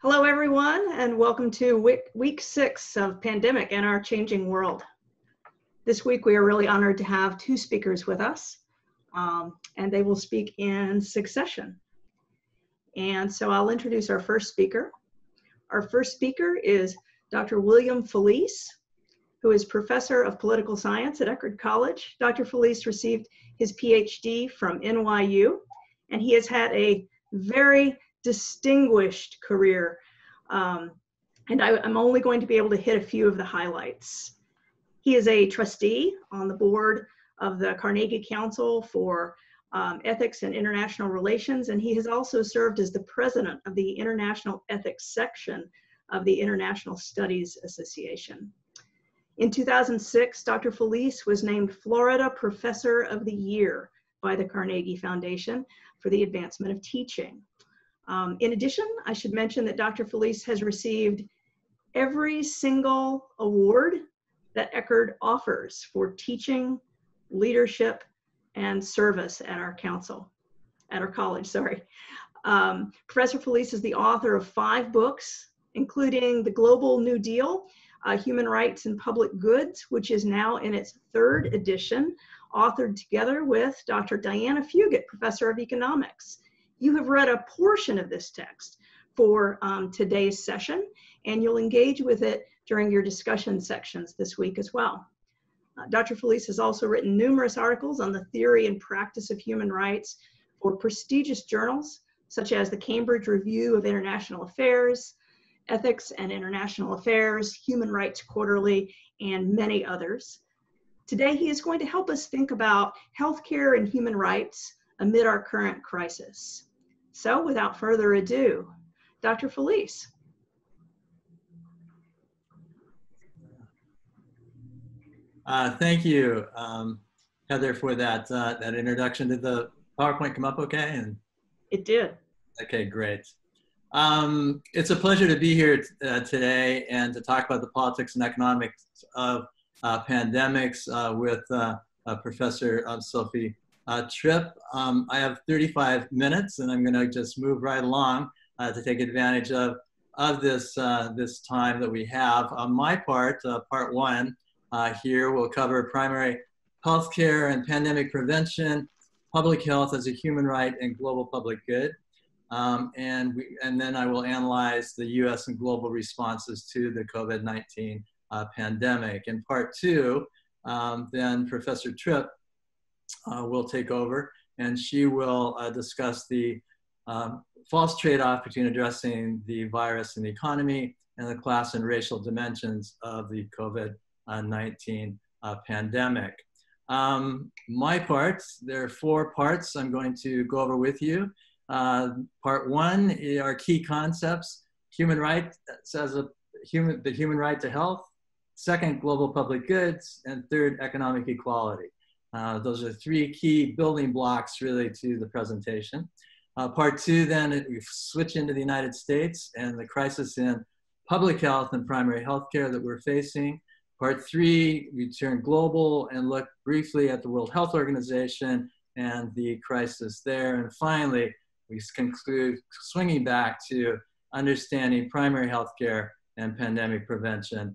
Hello, everyone, and welcome to week six of Pandemic and Our Changing World. This week, we are really honored to have two speakers with us, and they will speak in succession. And so I'll introduce our first speaker. Our first speaker is Dr. William Felice, who is Professor of Political Science at Eckerd College. Dr. Felice received his PhD from NYU, and he has had a very distinguished career, and I'm only going to be able to hit a few of the highlights. He is a trustee on the board of the Carnegie Council for Ethics and International Relations, and he has also served as the president of the International Ethics Section of the International Studies Association. In 2006, Dr. Felice was named Florida Professor of the Year by the Carnegie Foundation for the Advancement of Teaching. In addition, I should mention that Dr. Felice has received every single award that Eckerd offers for teaching, leadership, and service at our college. Professor Felice is the author of 5 books, including The Global New Deal, Human Rights and Public Goods, which is now in its 3rd edition, authored together with Dr. Diana Fugate, Professor of Economics. You have read a portion of this text for today's session, and you'll engage with it during your discussion sections this week as well. Dr. Felice has also written numerous articles on the theory and practice of human rights for prestigious journals, such as the Cambridge Review of International Affairs, Ethics and International Affairs, Human Rights Quarterly, and many others. Today, he is going to help us think about healthcare and human rights amid our current crisis. So without further ado, Dr. Felice. Thank you, Heather, for that introduction. Did the PowerPoint come up okay? And it did. Okay, great. It's a pleasure to be here today and to talk about the politics and economics of pandemics with Professor Sophie Tripp. I have 35 minutes, and I'm going to just move right along to take advantage of this, this time that we have. On my part, part 1 here will cover primary health care and pandemic prevention, public health as a human right and global public good. And then I will analyze the U.S. and global responses to the COVID-19 pandemic. In part 2, then Professor Tripp will take over, and she will discuss the false trade-off between addressing the virus and the economy and the class and racial dimensions of the COVID-19 pandemic. My parts, there are 4 parts I'm going to go over with you. Part 1 are key concepts: human rights as the human right to health, 2nd, global public goods, and 3rd, economic equality. Those are 3 key building blocks really to the presentation. Part 2 then, we switch into the United States and the crisis in public health and primary health care that we're facing. Part 3, we turn global and look briefly at the World Health Organization and the crisis there. And finally, we conclude swinging back to understanding primary health care and pandemic prevention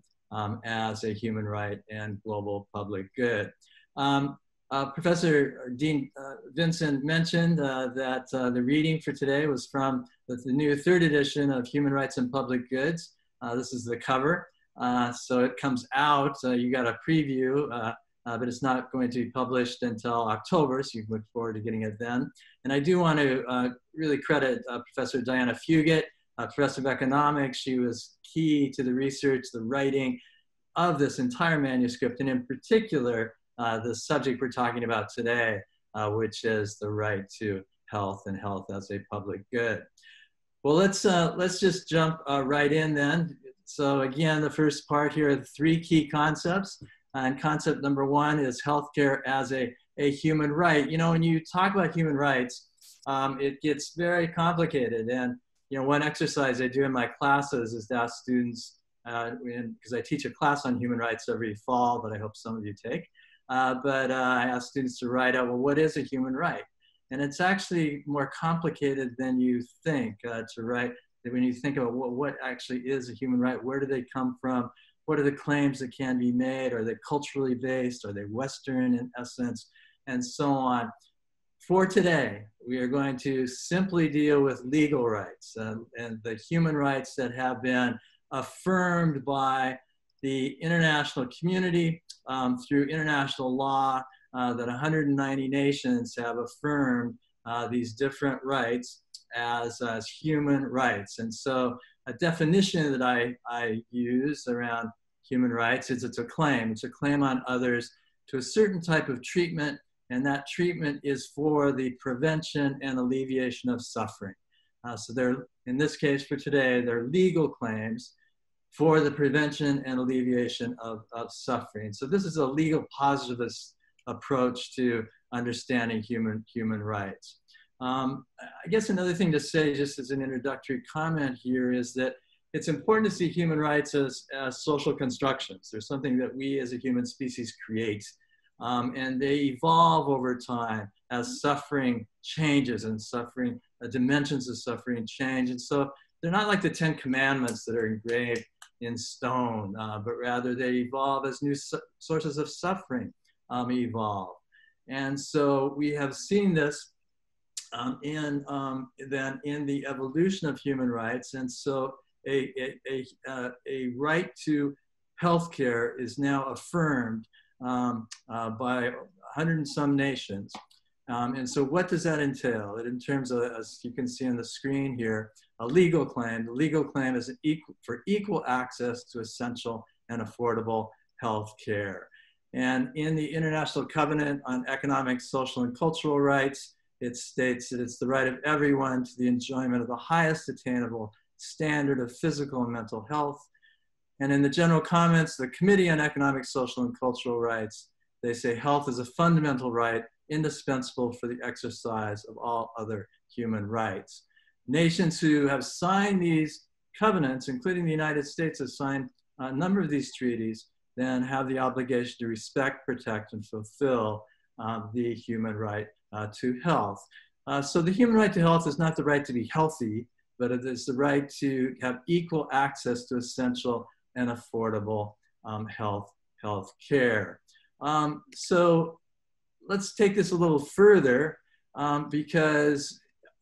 as a human right and global public good. Professor Dean Vincent mentioned that the reading for today was from the new 3rd edition of Human Rights and Public Goods. This is the cover, so it comes out. You got a preview, but it's not going to be published until October, so you can look forward to getting it then. And I do want to really credit Professor Diana Fugate, Professor of Economics. She was key to the research, the writing of this entire manuscript, and in particular, the subject we're talking about today, which is the right to health and health as a public good. Well, let's just jump right in then. So again, the first part here are the 3 key concepts. And concept number 1 is healthcare as a human right. You know, when you talk about human rights, it gets very complicated. And, you know, one exercise I do in my classes is to ask students, because I teach a class on human rights every fall that I hope some of you take. I ask students to write out, well, what is a human right? And it's actually more complicated than you think to write when you think about what actually is a human right, where do they come from? What are the claims that can be made? Are they culturally based? Are they Western in essence? And so on. For today, we are going to simply deal with legal rights and the human rights that have been affirmed by the international community through international law that 190 nations have affirmed these different rights as human rights. And so a definition that I use around human rights is it's a claim on others to a certain type of treatment, and that treatment is for the prevention and alleviation of suffering. So they're, in this case for today, they're legal claims for the prevention and alleviation of suffering. So this is a legal positivist approach to understanding human rights. I guess another thing to say just as an introductory comment here is that it's important to see human rights as social constructions. They're something that we as a human species create, and they evolve over time as suffering changes and suffering, dimensions of suffering change. And so they're not like the 10 Commandments that are engraved in stone, but rather they evolve as new sources of suffering evolve. And so we have seen this then in the evolution of human rights. And so a right to healthcare is now affirmed by 100 and some nations. And so what does that entail? In terms of, as you can see on the screen here, a legal claim. The legal claim is for equal access to essential and affordable healthcare. And in the International Covenant on Economic, Social, and Cultural Rights, it states that it's the right of everyone to the enjoyment of the highest attainable standard of physical and mental health. And in the general comments, the Committee on Economic, Social, and Cultural Rights, they say health is a fundamental right indispensable for the exercise of all other human rights. Nations who have signed these covenants, including the United States, has signed a number of these treaties, then have the obligation to respect, protect, and fulfill the human right to health. So the human right to health is not the right to be healthy, but it is the right to have equal access to essential and affordable health care. So let's take this a little further because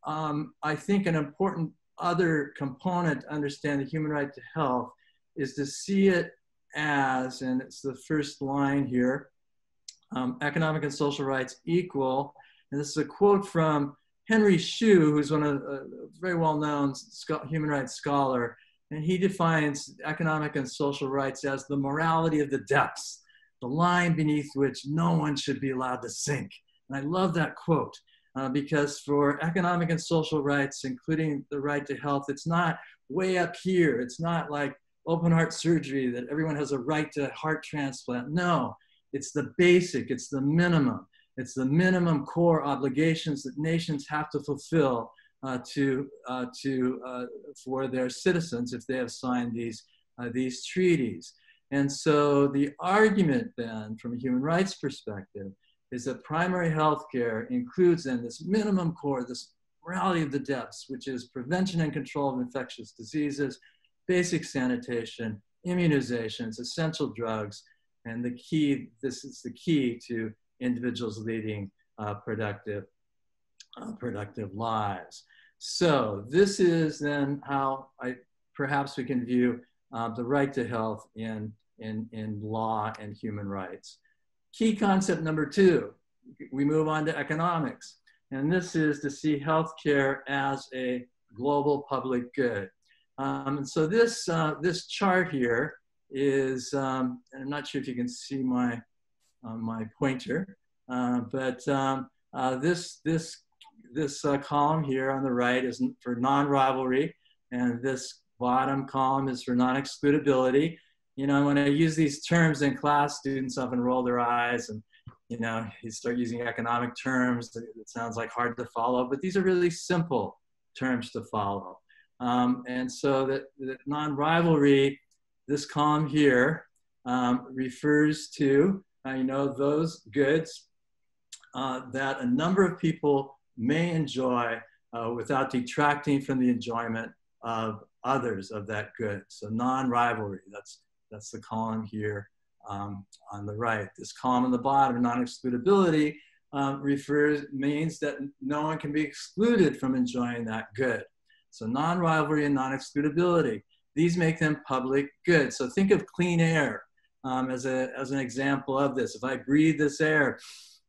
I think an important other component to understand the human right to health is to see it as, and it's the first line here, economic and social rights equal. And this is a quote from Henry Shue, who's one of a very well-known human rights scholar, and he defines economic and social rights as the morality of the depths, the line beneath which no one should be allowed to sink. And I love that quote because for economic and social rights, including the right to health, it's not way up here. It's not like open heart surgery that everyone has a right to heart transplant. No, it's the basic, it's the minimum. It's the minimum core obligations that nations have to fulfill for their citizens if they have signed these treaties. And so the argument then from a human rights perspective is that primary health care includes then this minimum core, this morality of the depths, which is prevention and control of infectious diseases, basic sanitation, immunizations, essential drugs, and the key, this is the key to individuals leading productive lives. So this is then how perhaps we can view the right to health in law and human rights. Key concept number two, we move on to economics. And this is to see healthcare as a global public good. And so this, this chart here is, and I'm not sure if you can see my pointer, but this column here on the right is for non-rivalry, and this bottom column is for non-excludability. You know, when I use these terms in class, students often roll their eyes, and you know, you start using economic terms. It sounds like hard to follow, but these are really simple terms to follow. And so that non-rivalry, this column here refers to those goods that a number of people may enjoy without detracting from the enjoyment of others of that good. So non-rivalry, that's the column here on the right. This column on the bottom, non-excludability, means that no one can be excluded from enjoying that good. So non-rivalry and non-excludability, these make them public good. So think of clean air as an example of this. If I breathe this air,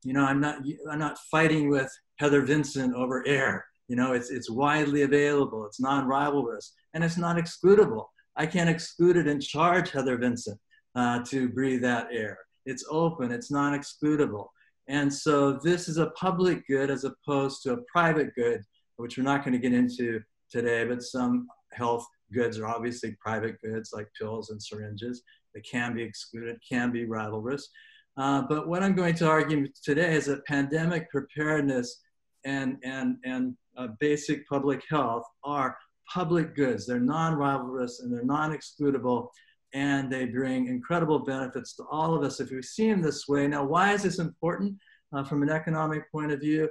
you know, I'm not fighting with Heather Vincent over air. You know, it's widely available, it's non-rivalrous, and it's not excludable. I can't exclude it and charge Heather Vincent to breathe that air. It's open, it's non-excludable. And so this is a public good as opposed to a private good, which we're not going to get into today, but some health goods are obviously private goods like pills and syringes. They can be excluded, can be rivalrous. But what I'm going to argue today is that pandemic preparedness and basic public health are public goods. They're non-rivalrous and they're non-excludable, and they bring incredible benefits to all of us if we see them this way. Now, why is this important from an economic point of view?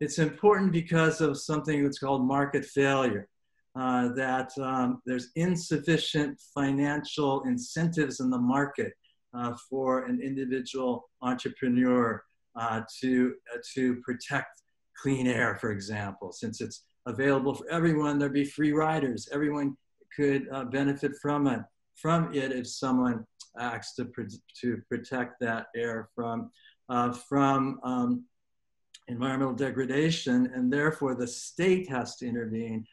It's important because of something that's called market failure, that there's insufficient financial incentives in the market for an individual entrepreneur to protect clean air, for example. Since it's available for everyone, there'd be free riders. Everyone could benefit from it if someone acts to protect that air from environmental degradation, and therefore the state has to intervene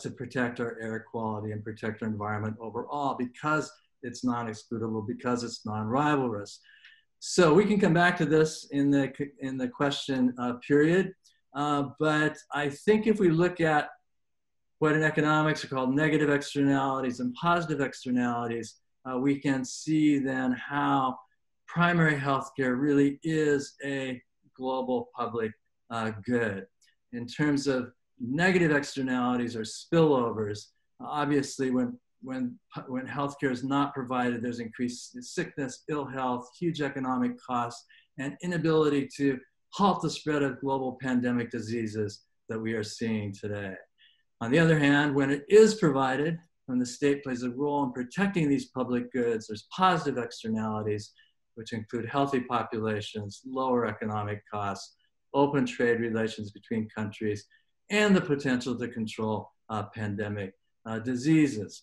to protect our air quality and protect our environment overall, because it's non-excludable, because it's non-rivalrous. So we can come back to this in the question period, but I think if we look at what in economics are called negative externalities and positive externalities, we can see then how primary healthcare really is a global public good. In terms of negative externalities or spillovers, obviously when healthcare is not provided, there's increased sickness, ill health, huge economic costs, and inability to halt the spread of global pandemic diseases that we are seeing today. On the other hand, when it is provided, when the state plays a role in protecting these public goods, there's positive externalities, which include healthy populations, lower economic costs, open trade relations between countries, and the potential to control pandemic diseases.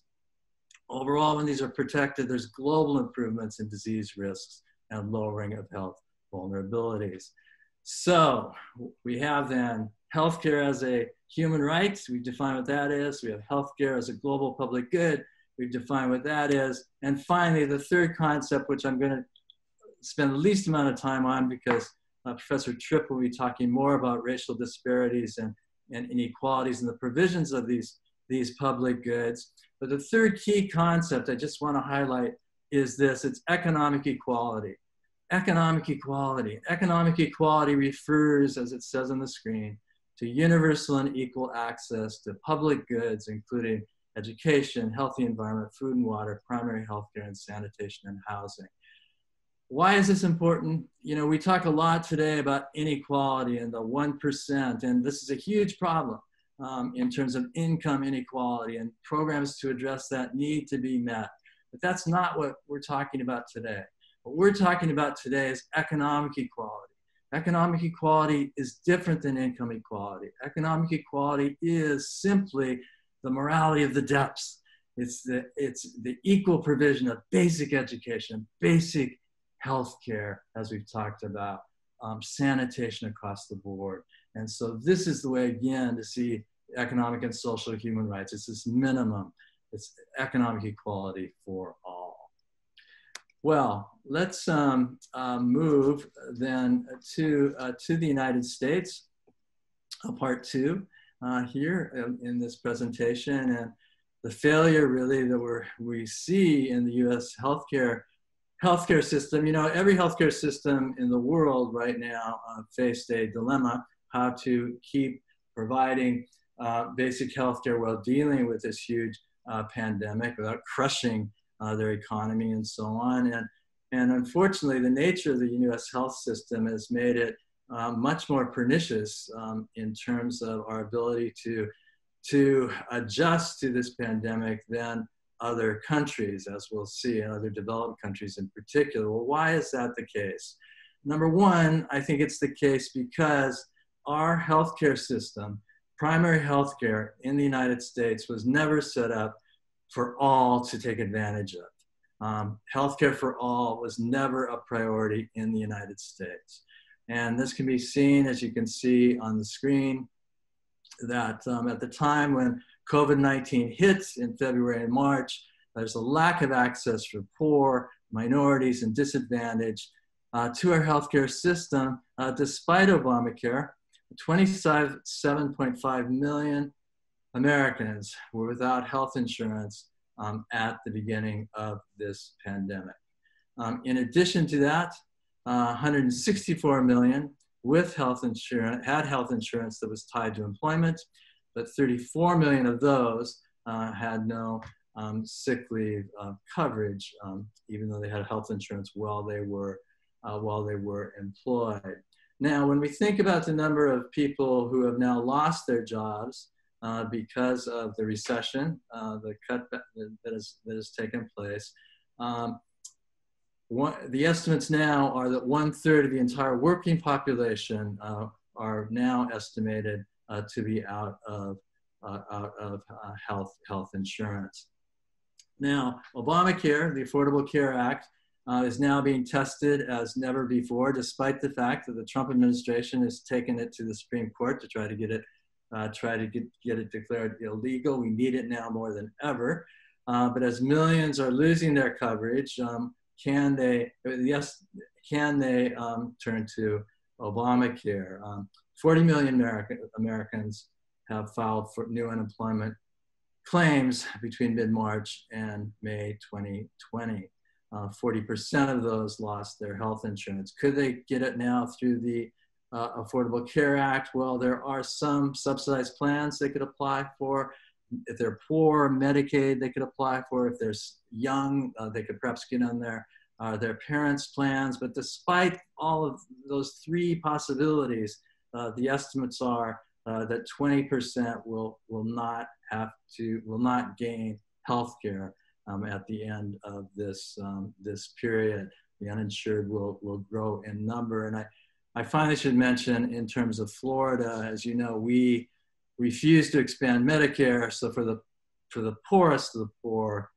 Overall, when these are protected, there's global improvements in disease risks and lowering of health vulnerabilities. So we have then healthcare as a human right. We've defined what that is. We have healthcare as a global public good. We've defined what that is. And finally, the third concept, which I'm going to spend the least amount of time on because Professor Tripp will be talking more about racial disparities and inequalities and the provisions of these public goods. But the third key concept I just want to highlight is this: it's economic equality. Economic equality. Economic equality refers, as it says on the screen, to universal and equal access to public goods, including education, healthy environment, food and water, primary health care, and sanitation and housing. Why is this important? You know, we talk a lot today about inequality and the 1%, and this is a huge problem in terms of income inequality and programs to address that need to be met. But that's not what we're talking about today. What we're talking about today is economic equality. Economic equality is different than income equality. Economic equality is simply the morality of the depths. It's the equal provision of basic education, basic healthcare, as we've talked about, sanitation across the board. And so this is the way, again, to see economic and social human rights. It's this minimum. It's economic equality for all. Well, let's move then to the United States, part two here in this presentation. And the failure really that we see in the US healthcare system. You know, every healthcare system in the world right now faced a dilemma: how to keep providing basic healthcare while dealing with this huge pandemic without crushing their economy and so on. And unfortunately, the nature of the U.S. health system has made it much more pernicious in terms of our ability to to adjust to this pandemic than other countries, as we'll see, and other developed countries in particular. Well, why is that the case? Number one, I think it's the case because our healthcare system, primary healthcare in the United States, was never set up for all to take advantage of. Healthcare for all was never a priority in the United States. And this can be seen, as you can see on the screen, that at the time when COVID-19 hits in February and March, there's a lack of access for poor, minorities, and disadvantaged to our healthcare system. Despite Obamacare, 27.5 million Americans were without health insurance at the beginning of this pandemic. In addition to that, 164 million had health insurance that was tied to employment, but 34 million of those had no sick leave coverage, even though they had health insurance while they were employed. Now, when we think about the number of people who have now lost their jobs because of the recession, the cutback that has taken place, the estimates now are that 1/3 of the entire working population are now estimated to be out of health insurance. Now, Obamacare, the Affordable Care Act, is now being tested as never before, despite the fact that the Trump administration has taken it to the Supreme Court to try to get it declared illegal. We need it now more than ever. But as millions are losing their coverage, can they turn to Obamacare? 40 million Americans have filed for new unemployment claims between mid-March and May 2020. 40% of those lost their health insurance. Could they get it now through the Affordable Care Act? Well, there are some subsidized plans they could apply for. If they're poor, Medicaid they could apply for. If they're young, they could perhaps get on their parents' plans. But despite all of those three possibilities, the estimates are that 20% will not gain health care at the end of this, this period. The uninsured will grow in number. And I finally should mention, in terms of Florida, as you know, we refused to expand Medicare. So for the poorest of the poor,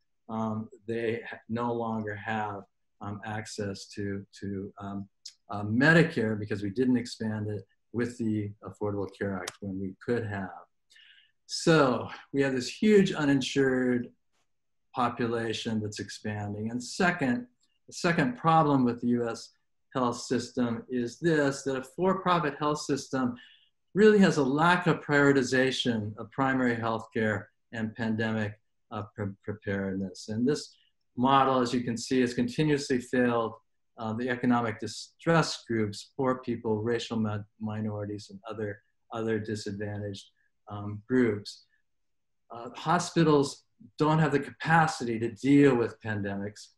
they no longer have access to Medicare because we didn't expand it with the Affordable Care Act when we could have. So we have this huge uninsured population that's expanding. And second, the second problem with the US health system is this, that a for-profit health system really has a lack of prioritization of primary health care and pandemic preparedness. And this model, as you can see, has continuously failed the economic distress groups, poor people, racial minorities, and other disadvantaged groups. Hospitals don't have the capacity to deal with pandemics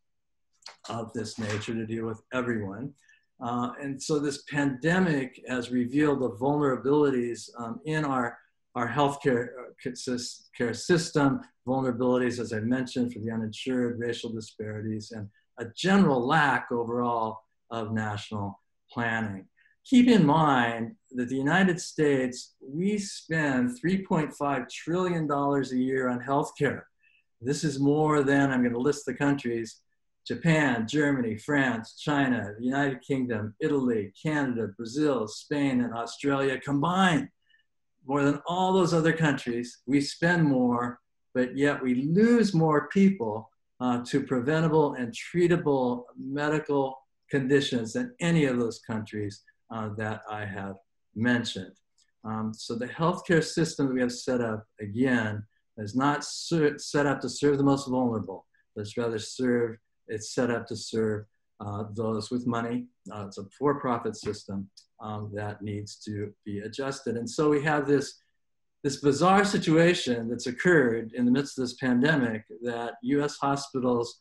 of this nature, to deal with everyone. And so this pandemic has revealed the vulnerabilities in our healthcare system, vulnerabilities, as I mentioned, for the uninsured, racial disparities, and a general lack overall of national planning. Keep in mind that the United States, we spend $3.5 trillion a year on healthcare. This is more than, I'm going to list the countries, Japan, Germany, France, China, the United Kingdom, Italy, Canada, Brazil, Spain, and Australia combined. More than all those other countries, we spend more, but yet we lose more people to preventable and treatable medical conditions than any of those countries that I have mentioned. So the healthcare system that we have set up, again, is not set up to serve the most vulnerable, but it's rather set up to serve those with money. It's a for-profit system that needs to be adjusted. And so we have this bizarre situation that's occurred in the midst of this pandemic, that US hospitals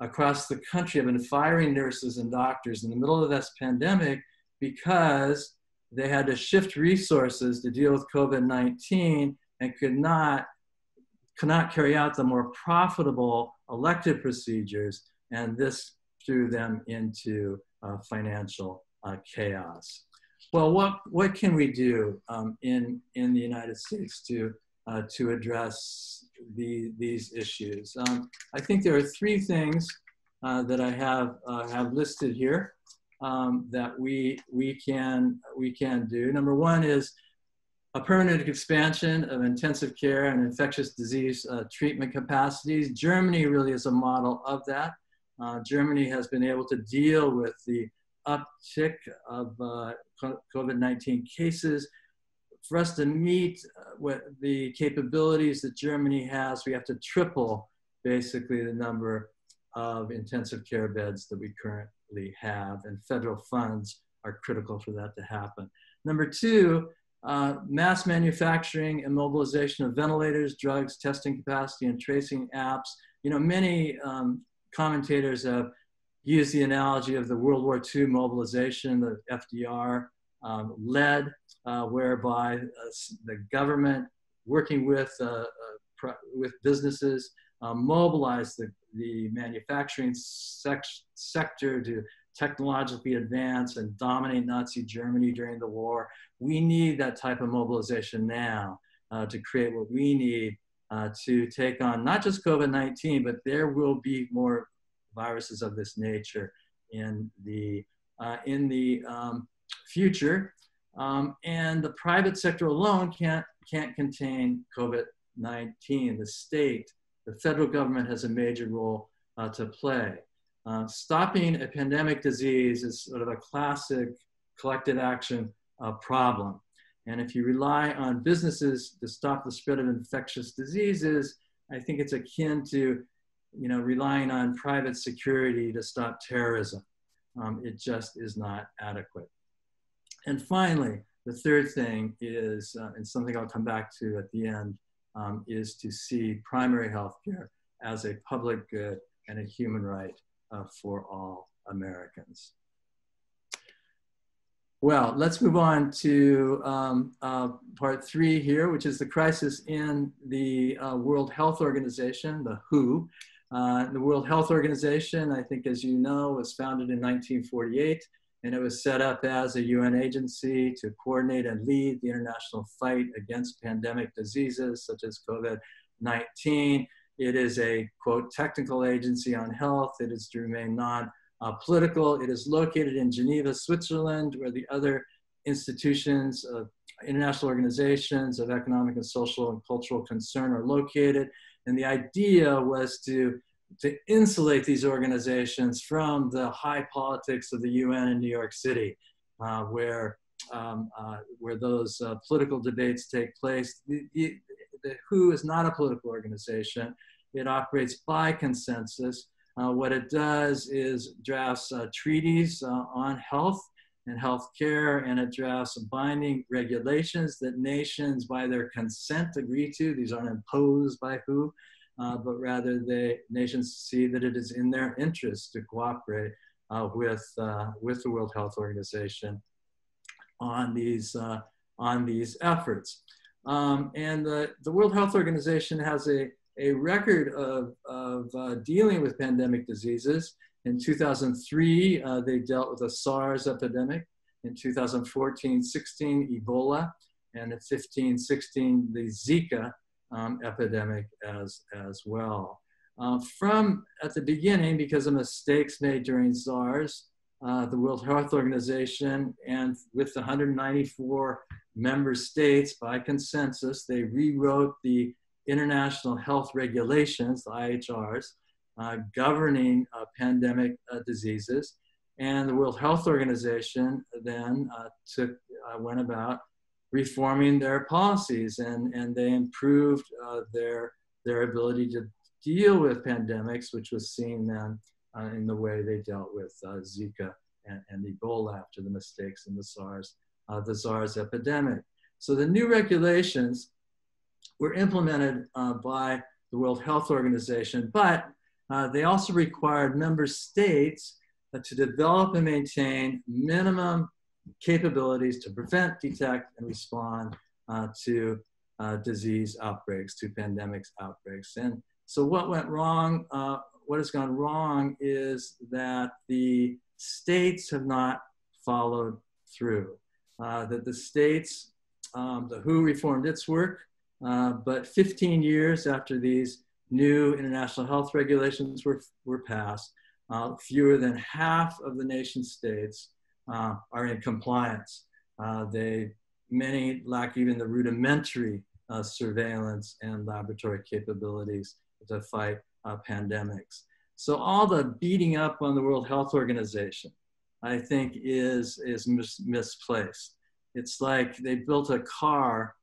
across the country have been firing nurses and doctors in the middle of this pandemic because they had to shift resources to deal with COVID-19 and could not carry out the more profitable elective procedures, and this threw them into financial chaos. Well, what can we do in the United States to address these issues? I think there are three things that I have listed here that we can do. Number one is a permanent expansion of intensive care and infectious disease treatment capacities. Germany really is a model of that. Germany has been able to deal with the uptick of COVID-19 cases. For us to meet with the capabilities that Germany has, we have to triple basically the number of intensive care beds that we currently have, and federal funds are critical for that to happen. Number two, mass manufacturing and mobilization of ventilators, drugs, testing capacity, and tracing apps. You know, many commentators have used the analogy of the World War II mobilization that FDR led, whereby the government, working with businesses, mobilized the manufacturing sector to technologically advance and dominate Nazi Germany during the war. We need that type of mobilization now to create what we need to take on not just COVID-19, but there will be more viruses of this nature in the future. And the private sector alone can't contain COVID-19. The state, the federal government has a major role to play. Stopping a pandemic disease is sort of a classic collective action problem. And if you rely on businesses to stop the spread of infectious diseases, I think it's akin to, you know, relying on private security to stop terrorism. It just is not adequate. And finally, the third thing is, and something I'll come back to at the end, is to see primary health care as a public good and a human right for all Americans. Well, let's move on to part three here, which is the crisis in the World Health Organization, the WHO. The World Health Organization, I think, as you know, was founded in 1948, and it was set up as a UN agency to coordinate and lead the international fight against pandemic diseases such as COVID-19. It is a, quote, technical agency on health. It is to remain non-political. It is located in Geneva, Switzerland, where the other institutions of international organizations of economic and social and cultural concern are located. And the idea was to insulate these organizations from the high politics of the UN in New York City, where those political debates take place. The WHO is not a political organization. It operates by consensus. What it does is drafts treaties on health and health care, and it drafts binding regulations that nations by their consent agree to. These aren't imposed by WHO, but rather nations see that it is in their interest to cooperate with the World Health Organization on these efforts. And the World Health Organization has a record of dealing with pandemic diseases. In 2003, they dealt with the SARS epidemic. In 2014-16, Ebola, and in 2015-16, the Zika epidemic as well. From at the beginning, because of mistakes made during SARS, the World Health Organization, and with the 194 member states by consensus, they rewrote the International Health Regulations, the IHRs, governing pandemic diseases. And the World Health Organization then went about reforming their policies, and they improved their ability to deal with pandemics, which was seen then in the way they dealt with Zika and Ebola after the mistakes in the SARS epidemic. So the new regulations were implemented by the World Health Organization, but they also required member states to develop and maintain minimum capabilities to prevent, detect, and respond to disease outbreaks to pandemic outbreaks. And so what went wrong, what has gone wrong is that the states have not followed through. That the states, the WHO reformed its work, but 15 years after these new international health regulations were passed, fewer than half of the nation states are in compliance. Many lack even the rudimentary surveillance and laboratory capabilities to fight pandemics. So all the beating up on the World Health Organization, I think, is misplaced. It's like they built a car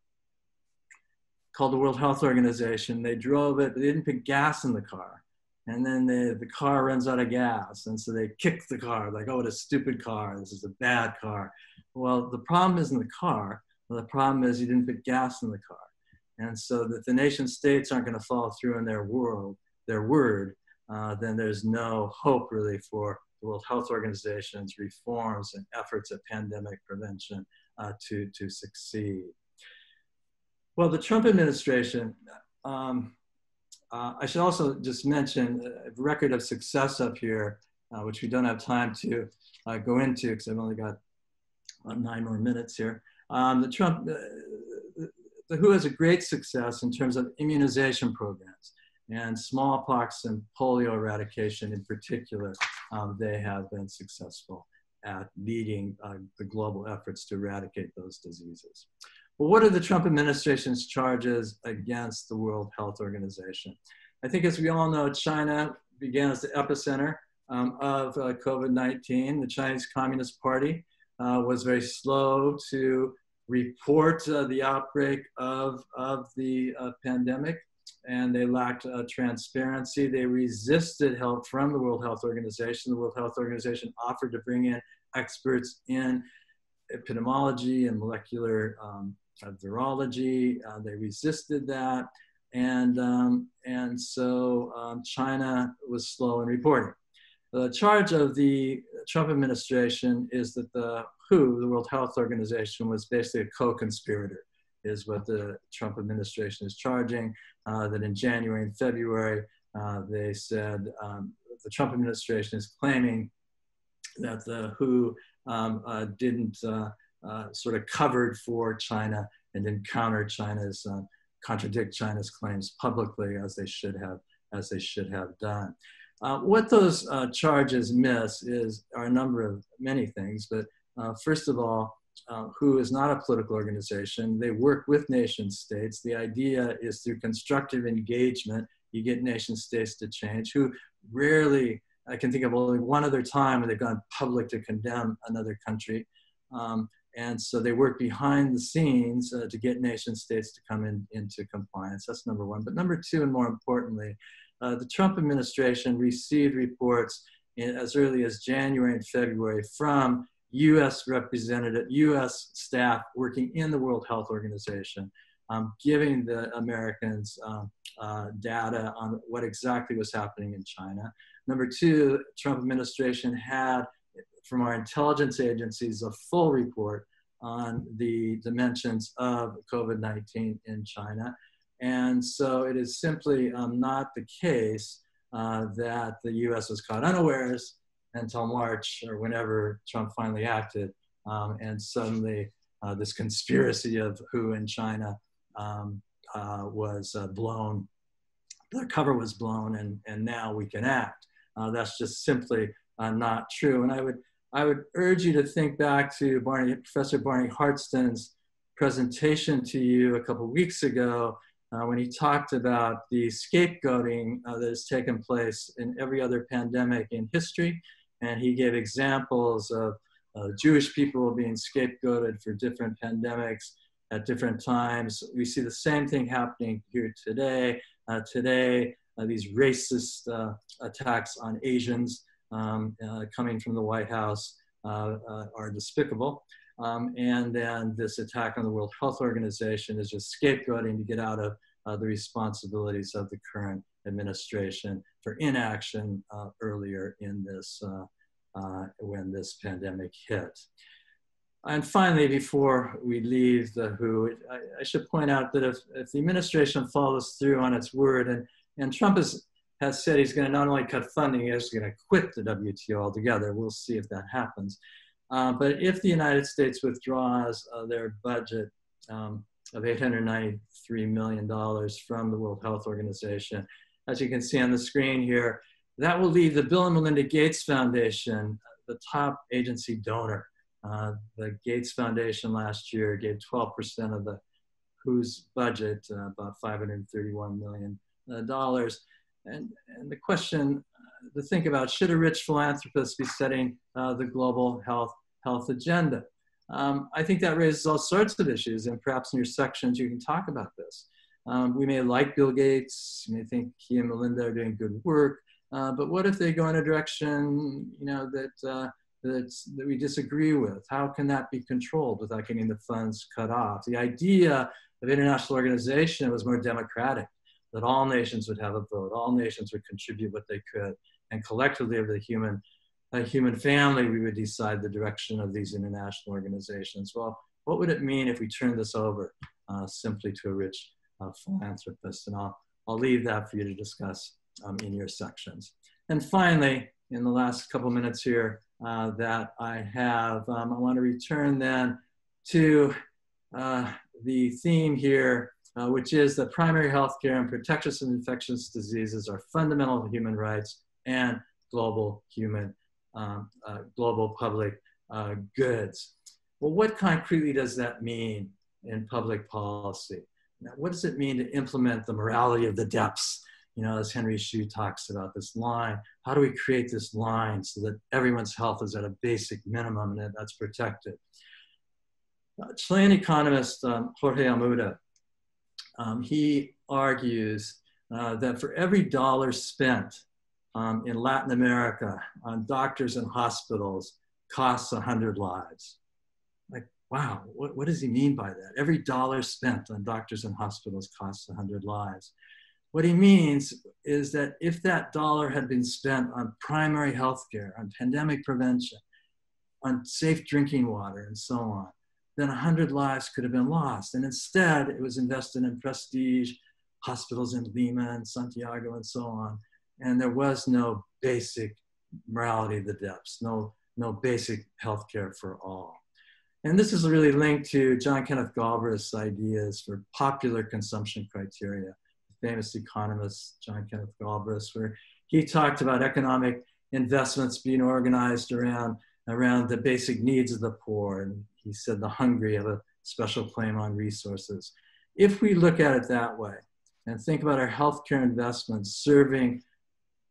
called the World Health Organization. They drove it, but they didn't put gas in the car. And then the car runs out of gas. And so they kick the car, like, oh, what a stupid car. This is a bad car. Well, the problem isn't the car. The problem is you didn't put gas in the car. And so that the nation states aren't going to follow through in their word, then there's no hope really for the World Health Organization's reforms and efforts at pandemic prevention to succeed. Well, the Trump administration, I should also just mention a record of success up here, which we don't have time to go into because I've only got about 9 more minutes here. The WHO has a great success in terms of immunization programs and smallpox and polio eradication in particular. They have been successful at leading the global efforts to eradicate those diseases. But what are the Trump administration's charges against the World Health Organization? I think, as we all know, China began as the epicenter of COVID-19. The Chinese Communist Party was very slow to report the outbreak of the pandemic, and they lacked transparency. They resisted help from the World Health Organization. The World Health Organization offered to bring in experts in epidemiology and molecular virology. They resisted that, and so China was slow in reporting. The charge of the Trump administration is that the WHO, the World Health Organization, was basically a co-conspirator, is what the Trump administration is charging, that in January and February, they said the Trump administration is claiming that the WHO didn't sort of covered for China and didn't counter China's, contradict China's claims publicly as they should have done. What those charges miss are a number of many things, but first of all, WHO is not a political organization. They work with nation states. The idea is through constructive engagement, you get nation states to change. WHO rarely, I can think of only one other time where they've gone public to condemn another country. And so they work behind the scenes to get nation states to come into compliance. That's number one. But number two, and more importantly, the Trump administration received reports as early as January and February from U.S. staff working in the World Health Organization, giving the Americans data on what exactly was happening in China. Number two, Trump administration had, from our intelligence agencies, a full report on the dimensions of COVID-19 in China. And so it is simply not the case that the U.S. was caught unawares until March or whenever Trump finally acted. And suddenly this conspiracy of WHO in China was blown, the cover was blown, and now we can act. That's just simply not true. And I would urge you to think back to Professor Barney Hartston's presentation to you a couple weeks ago, when he talked about the scapegoating that has taken place in every other pandemic in history. And he gave examples of Jewish people being scapegoated for different pandemics at different times. We see the same thing happening here today. These racist attacks on Asians coming from the White House are despicable. And then this attack on the World Health Organization is just scapegoating to get out of the responsibilities of the current administration for inaction earlier in this, when this pandemic hit. And finally, before we leave the WHO, I should point out that if the administration follows through on its word, and Trump has said he's going to not only cut funding, he's going to quit the WTO altogether. We'll see if that happens. But if the United States withdraws their budget of $893 million from the World Health Organization, as you can see on the screen here, that will leave the Bill and Melinda Gates Foundation, the top agency donor. The Gates Foundation last year gave 12% of the WHO's budget, about $531 million. And the question to think about, should a rich philanthropist be setting the global health agenda? I think that raises all sorts of issues, and perhaps in your sections you can talk about this. We may like Bill Gates, you may think he and Melinda are doing good work, but what if they go in a direction, you know, that we disagree with? How can that be controlled without getting the funds cut off? The idea of international organization was more democratic, that all nations would have a vote, all nations would contribute what they could, and collectively of the human family, we would decide the direction of these international organizations. Well, what would it mean if we turned this over simply to a rich philanthropist? And I'll leave that for you to discuss in your sections. And finally, in the last couple minutes here that I have, I want to return then to the theme here, which is that primary health care and protection from infectious diseases are fundamental human rights and global public goods. Well, what concretely does that mean in public policy? Now, what does it mean to implement the morality of the depths? You know, as Henry Shue talks about this line, how do we create this line so that everyone's health is at a basic minimum and that's protected? Chilean economist Jorge Amueda, he argues that for every dollar spent in Latin America on doctors and hospitals costs 100 lives. Like, wow, what does he mean by that? Every dollar spent on doctors and hospitals costs 100 lives. What he means is that if that dollar had been spent on primary health care, on pandemic prevention, on safe drinking water, and so on, then 100 lives could have been lost. And instead, it was invested in prestige hospitals in Lima and Santiago and so on. And there was no basic morality of the depths, no basic health care for all. And this is really linked to John Kenneth Galbraith's ideas for popular consumption criteria. Famous economist John Kenneth Galbraith, where he talked about economic investments being organized around the basic needs of the poor, and he said the hungry have a special claim on resources. If we look at it that way and think about our healthcare investments serving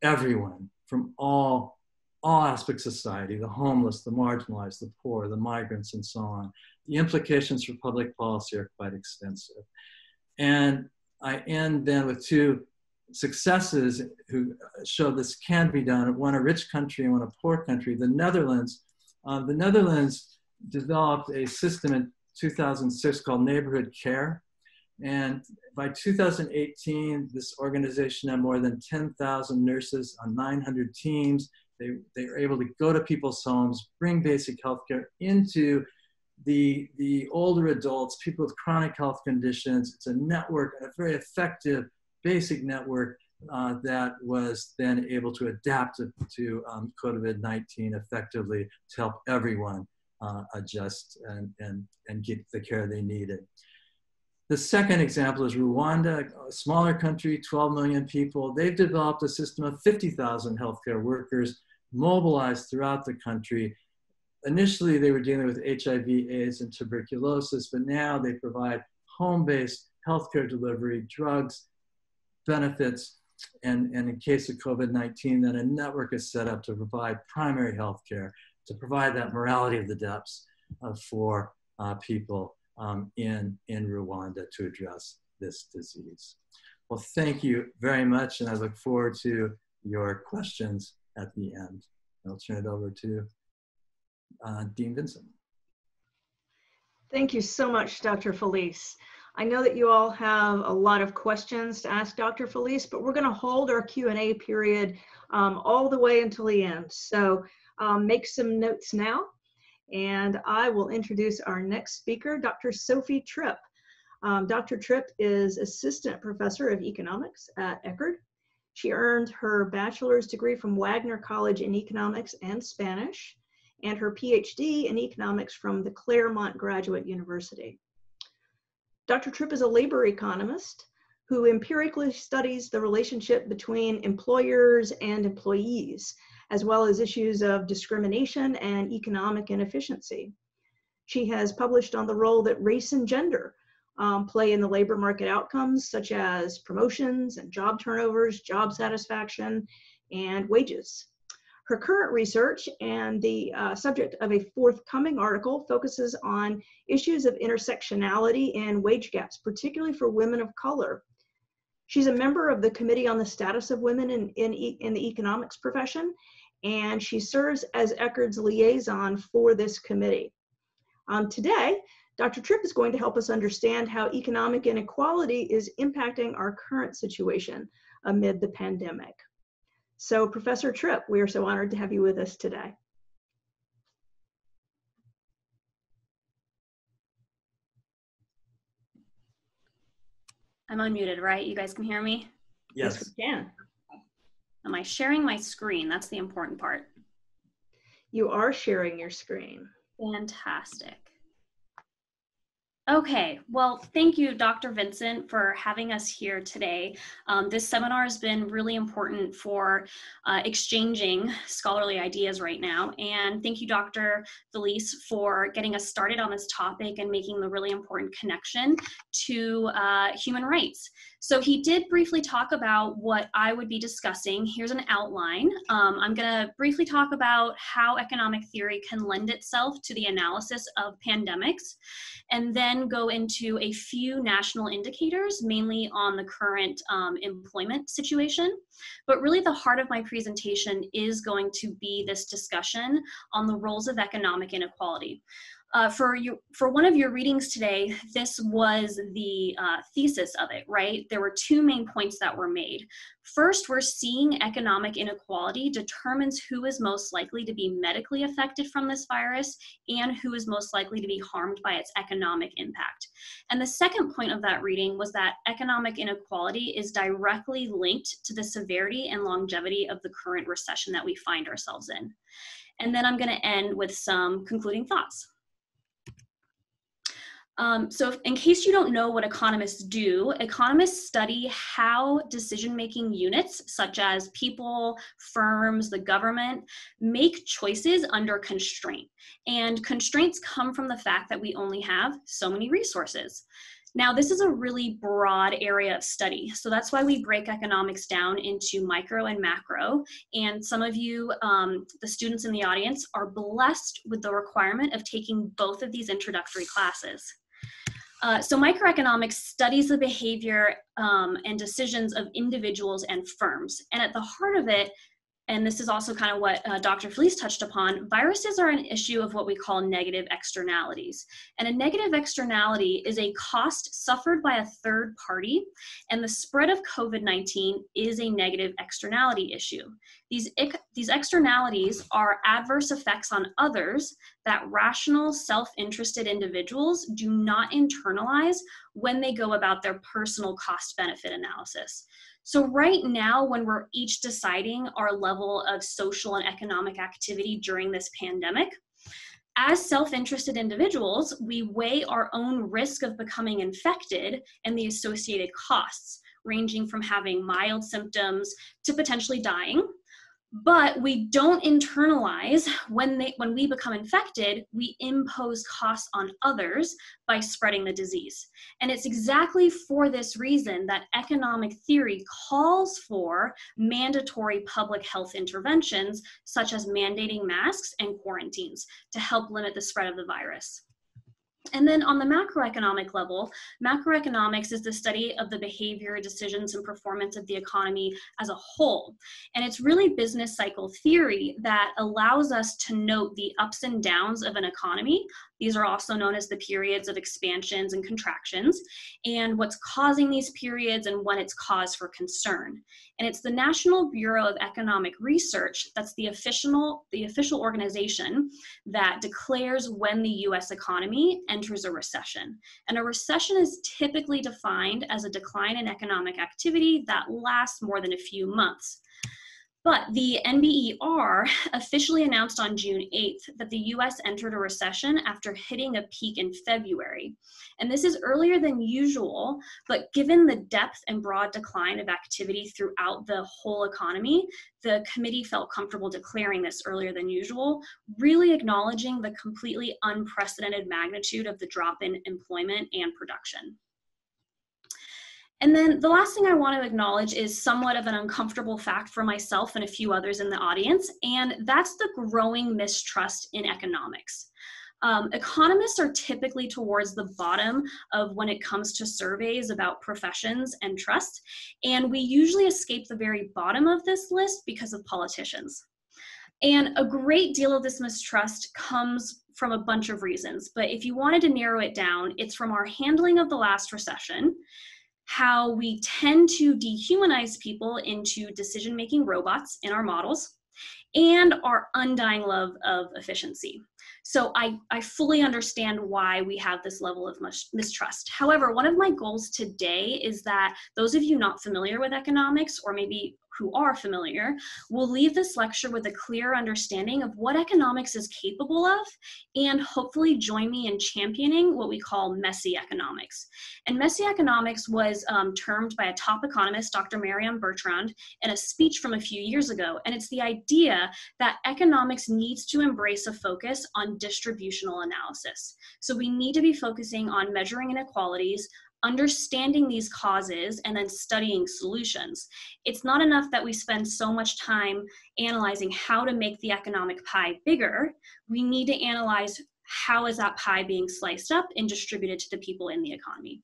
everyone from all aspects of society, the homeless, the marginalized, the poor, the migrants, and so on, the implications for public policy are quite extensive. And I end then with two successes who show this can be done, one a rich country and one a poor country, the Netherlands. The Netherlands developed a system in 2006 called Neighborhood Care. And by 2018, this organization had more than 10,000 nurses on 900 teams. They were able to go to people's homes, bring basic healthcare into the older adults, people with chronic health conditions. It's a network, a very effective basic network that was then able to adapt to COVID-19 effectively to help everyone adjust and get the care they needed. The second example is Rwanda, a smaller country, 12 million people. They've developed a system of 50,000 healthcare workers mobilized throughout the country. Initially, they were dealing with HIV, AIDS, and tuberculosis, but now they provide home-based healthcare delivery, drugs, benefits, and in case of COVID-19, then a network is set up to provide primary healthcare, to provide that morality of the depths for people in Rwanda to address this disease. Well, thank you very much, and I look forward to your questions at the end. I'll turn it over to Dean Vincent. Thank you so much, Dr. Felice. I know that you all have a lot of questions to ask Dr. Felice, but we're going to hold our Q&A period all the way until the end. So make some notes now, And I will introduce our next speaker, Dr. Sophie Tripp. Dr. Tripp is Assistant Professor of Economics at Eckerd. She earned her bachelor's degree from Wagner College in Economics and Spanish, and her PhD in Economics from the Claremont Graduate University. Dr. Tripp is a labor economist who empirically studies the relationship between employers and employees, as well as issues of discrimination and economic inefficiency. She has published on the role that race and gender play in the labor market outcomes, such as promotions and job turnovers, job satisfaction, and wages. Her current research and the subject of a forthcoming article focuses on issues of intersectionality and wage gaps, particularly for women of color. She's a member of the Committee on the Status of Women in the Economics Profession, and she serves as Eckerd's liaison for this committee. Today, Dr. Tripp is going to help us understand how economic inequality is impacting our current situation amid the pandemic. So, Professor Tripp, we are so honored to have you with us today. I'm unmuted, right? You guys can hear me? Yes. Yes, we can. Am I sharing my screen? That's the important part. You are sharing your screen. Fantastic. Okay, well, thank you, Dr. Vincent, for having us here today. This seminar has been really important for exchanging scholarly ideas right now. And thank you, Dr. Felice, for getting us started on this topic and making the really important connection to human rights. So he did briefly talk about what I would be discussing. Here's an outline. I'm gonna briefly talk about how economic theory can lend itself to the analysis of pandemics, and then go into a few national indicators, mainly on the current employment situation. But really the heart of my presentation is going to be this discussion on the roles of economic inequality. For one of your readings today, this was the thesis of it, right? There were two main points that were made. First, we're seeing economic inequality determines who is most likely to be medically affected from this virus and who is most likely to be harmed by its economic impact. And the second point of that reading was that economic inequality is directly linked to the severity and longevity of the current recession that we find ourselves in. And then I'm going to end with some concluding thoughts. So in case you don't know what economists do, economists study how decision-making units, such as people, firms, the government, make choices under constraint. And constraints come from the fact that we only have so many resources. Now, this is a really broad area of study, so that's why we break economics down into micro and macro, and some of you, the students in the audience, are blessed with the requirement of taking both of these introductory classes. So microeconomics studies the behavior and decisions of individuals and firms, and at the heart of it, and this is also kind of what Dr. Felice touched upon, viruses are an issue of what we call negative externalities. And a negative externality is a cost suffered by a third party, and the spread of COVID-19 is a negative externality issue. These externalities are adverse effects on others that rational, self-interested individuals do not internalize when they go about their personal cost-benefit analysis. So right now, when we're each deciding our level of social and economic activity during this pandemic, as self-interested individuals, we weigh our own risk of becoming infected and the associated costs, ranging from having mild symptoms to potentially dying. But we don't internalize when we become infected, we impose costs on others by spreading the disease. And it's exactly for this reason that economic theory calls for mandatory public health interventions, such as mandating masks and quarantines, to help limit the spread of the virus. And then on the macroeconomic level, macroeconomics is the study of the behavior, decisions, and performance of the economy as a whole. And it's really business cycle theory that allows us to note the ups and downs of an economy These are also known as the periods of expansions and contractions, and what's causing these periods and when it's cause for concern. And it's the National Bureau of Economic Research that's the official organization that declares when the US economy enters a recession. And a recession is typically defined as a decline in economic activity that lasts more than a few months. But the NBER officially announced on June 8th that the US entered a recession after hitting a peak in February. And this is earlier than usual, but given the depth and broad decline of activity throughout the whole economy, the committee felt comfortable declaring this earlier than usual, really acknowledging the completely unprecedented magnitude of the drop in employment and production. And then the last thing I want to acknowledge is somewhat of an uncomfortable fact for myself and a few others in the audience, and that's the growing mistrust in economics. Economists are typically towards the bottom of when it comes to surveys about professions and trust, and we usually escape the very bottom of this list because of politicians. And a great deal of this mistrust comes from a bunch of reasons, but if you wanted to narrow it down, it's from our handling of the last recession, how we tend to dehumanize people into decision-making robots in our models, and our undying love of efficiency. So I fully understand why we have this level of mistrust. However, one of my goals today is that those of you not familiar with economics, or maybe who are familiar, will leave this lecture with a clear understanding of what economics is capable of, and hopefully join me in championing what we call messy economics. And messy economics was termed by a top economist, Dr. Marianne Bertrand, in a speech from a few years ago, and it's the idea that economics needs to embrace a focus on distributional analysis. So we need to be focusing on measuring inequalities, understanding these causes, and then studying solutions. It's not enough that we spend so much time analyzing how to make the economic pie bigger. We need to analyze how is that pie being sliced up and distributed to the people in the economy.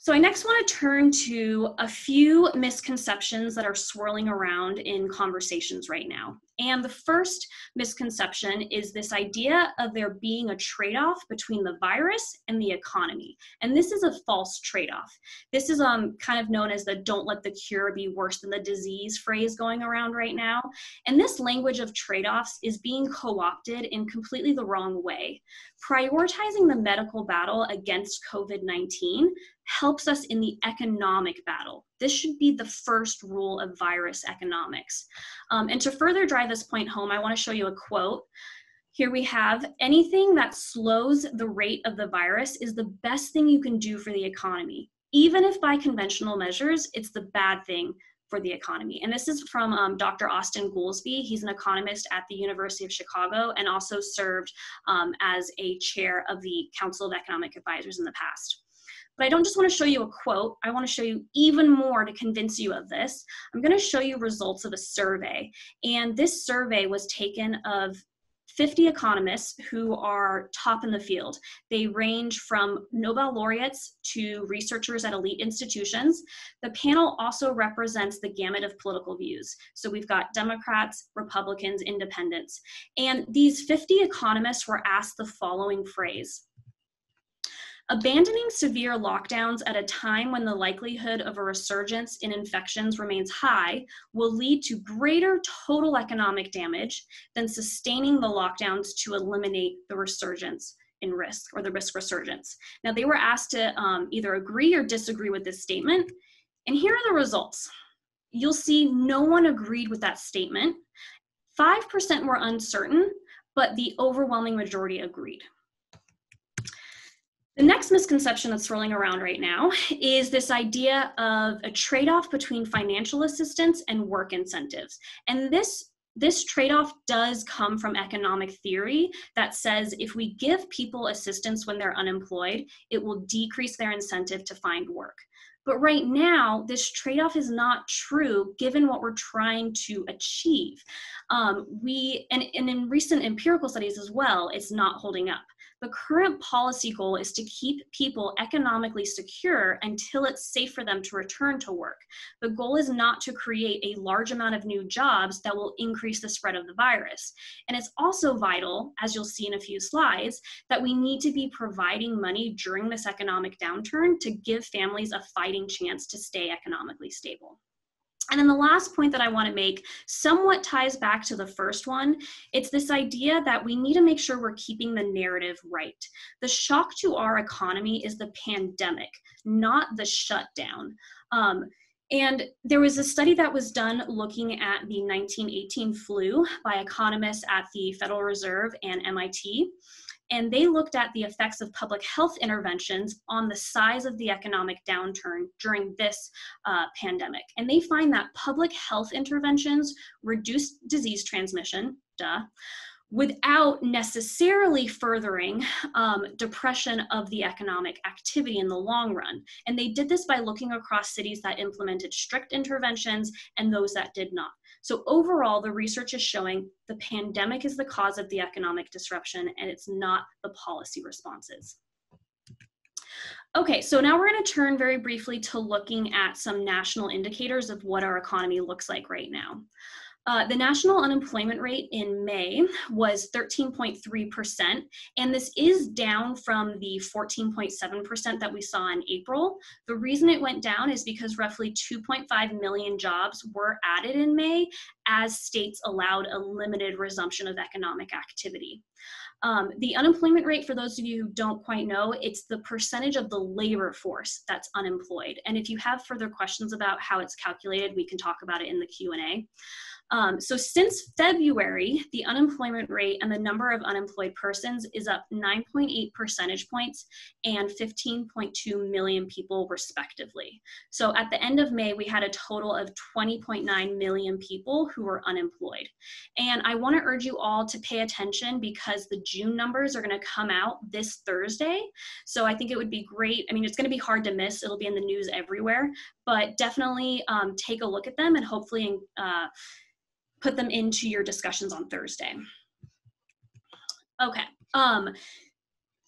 So I next want to turn to a few misconceptions that are swirling around in conversations right now. And the first misconception is this idea of there being a trade-off between the virus and the economy. And this is a false trade-off. This is kind of known as the "don't let the cure be worse than the disease" phrase going around right now. And this language of trade-offs is being co-opted in completely the wrong way. Prioritizing the medical battle against COVID-19 helps us in the economic battle. This should be the first rule of virus economics. And to further drive this point home, I want to show you a quote. Here we have, "Anything that slows the rate of the virus is the best thing you can do for the economy, even if by conventional measures, it's the bad thing for the economy." And this is from Dr. Austin Goolsbee. He's an economist at the University of Chicago and also served as a chair of the Council of Economic Advisors in the past. But I don't just want to show you a quote, I want to show you even more to convince you of this. I'm going to show you results of a survey. And this survey was taken of 50 economists who are top in the field. They range from Nobel laureates to researchers at elite institutions. The panel also represents the gamut of political views. So we've got Democrats, Republicans, Independents. And these 50 economists were asked the following phrase: "Abandoning severe lockdowns at a time when the likelihood of a resurgence in infections remains high will lead to greater total economic damage than sustaining the lockdowns to eliminate the resurgence in risk, or the risk resurgence." Now, they were asked to either agree or disagree with this statement, and here are the results. You'll see no one agreed with that statement. 5% were uncertain, but the overwhelming majority agreed. The next misconception that's swirling around right now is this idea of a trade-off between financial assistance and work incentives. And this trade-off does come from economic theory that says if we give people assistance when they're unemployed, it will decrease their incentive to find work. But right now, this trade-off is not true given what we're trying to achieve. And in recent empirical studies as well, it's not holding up. The current policy goal is to keep people economically secure until it's safe for them to return to work. The goal is not to create a large amount of new jobs that will increase the spread of the virus. And it's also vital, as you'll see in a few slides, that we need to be providing money during this economic downturn to give families a fighting chance to stay economically stable. And then the last point that I want to make somewhat ties back to the first one. It's this idea that we need to make sure we're keeping the narrative right. The shock to our economy is the pandemic, not the shutdown. And there was a study that was done looking at the 1918 flu by economists at the Federal Reserve and MIT. And they looked at the effects of public health interventions on the size of the economic downturn during this pandemic. And they find that public health interventions reduce disease transmission, without necessarily furthering depression of the economic activity in the long run. And they did this by looking across cities that implemented strict interventions and those that did not. So overall, the research is showing the pandemic is the cause of the economic disruption, and it's not the policy responses. Okay, so now we're going to turn very briefly to looking at some national indicators of what our economy looks like right now. The national unemployment rate in May was 13.3%, and this is down from the 14.7% that we saw in April. The reason it went down is because roughly 2.5 million jobs were added in May as states allowed a limited resumption of economic activity. The unemployment rate, for those of you who don't quite know, it's the percentage of the labor force that's unemployed. And if you have further questions about how it's calculated, we can talk about it in the Q&A. So since February, the unemployment rate and the number of unemployed persons is up 9.8 percentage points and 15.2 million people respectively. So at the end of May, we had a total of 20.9 million people who were unemployed. And I want to urge you all to pay attention because the June numbers are going to come out this Thursday. So I think it would be great. I mean, it's going to be hard to miss. It'll be in the news everywhere, but definitely take a look at them and hopefully put them into your discussions on Thursday. Okay.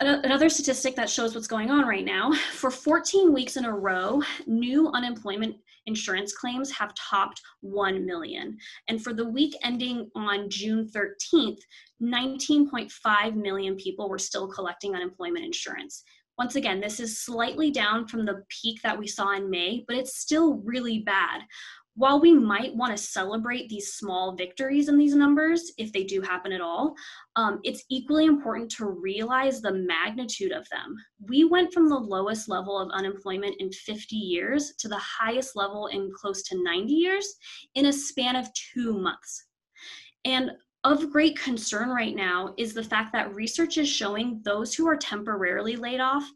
Another statistic that shows what's going on right now, for 14 weeks in a row, new unemployment insurance claims have topped 1 million. And for the week ending on June 13th, 19.5 million people were still collecting unemployment insurance. Once again, this is slightly down from the peak that we saw in May, but it's still really bad. While we might want to celebrate these small victories in these numbers, if they do happen at all, it's equally important to realize the magnitude of them. We went from the lowest level of unemployment in 50 years to the highest level in close to 90 years in a span of 2 months. And of great concern right now is the fact that research is showing those who are temporarily laid off